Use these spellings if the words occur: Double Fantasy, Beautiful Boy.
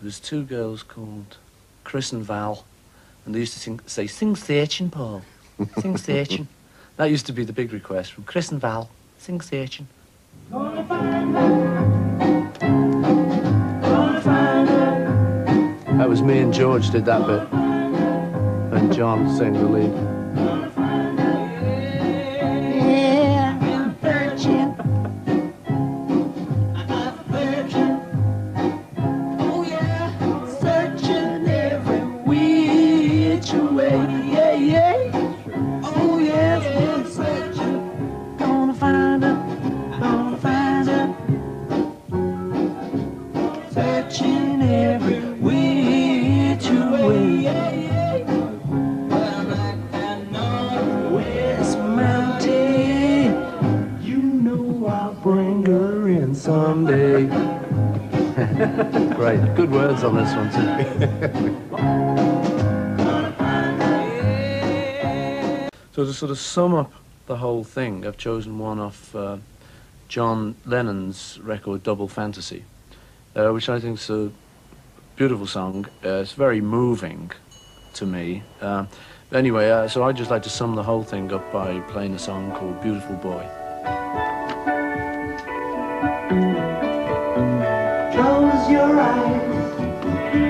There was two girls called Chris and Val, and they used to sing Searching, Paul. Sing Searching. That used to be the big request from Chris and Val. Sing Searching. Gonna find her. Gonna find her. That was me and George did that bit. And John sang the lead. Someday. Right, good words on this one too. So to sort of sum up the whole thing, I've chosen one off John Lennon's record Double Fantasy, which I think is a beautiful song. It's very moving to me. Anyway, so I'd just like to sum the whole thing up by playing a song called Beautiful Boy. Close your eyes.